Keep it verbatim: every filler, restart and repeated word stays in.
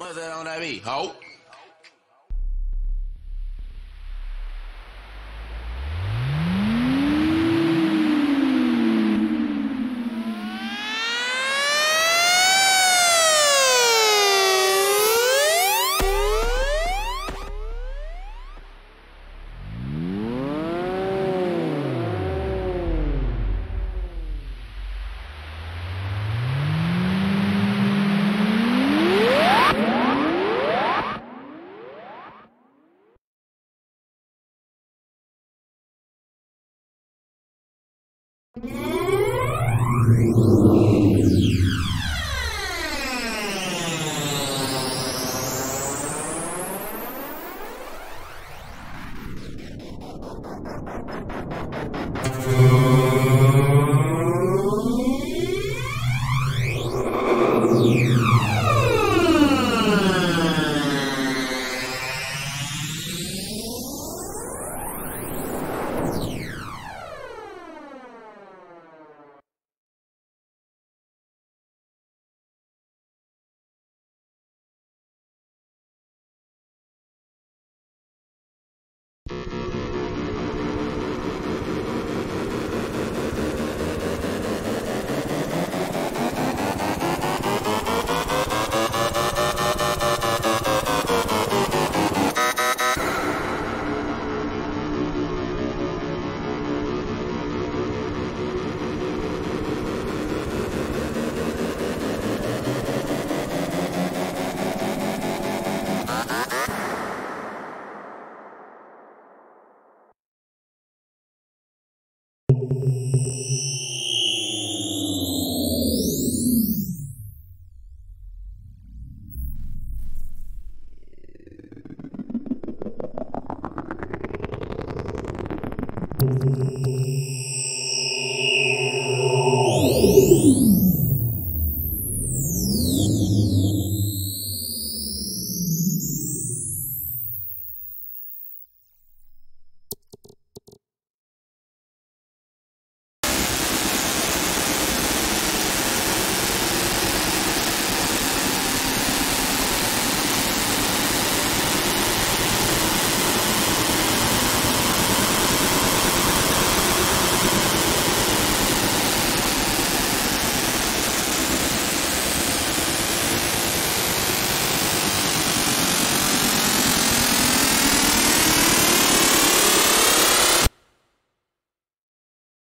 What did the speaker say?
What's that on that beat, ho?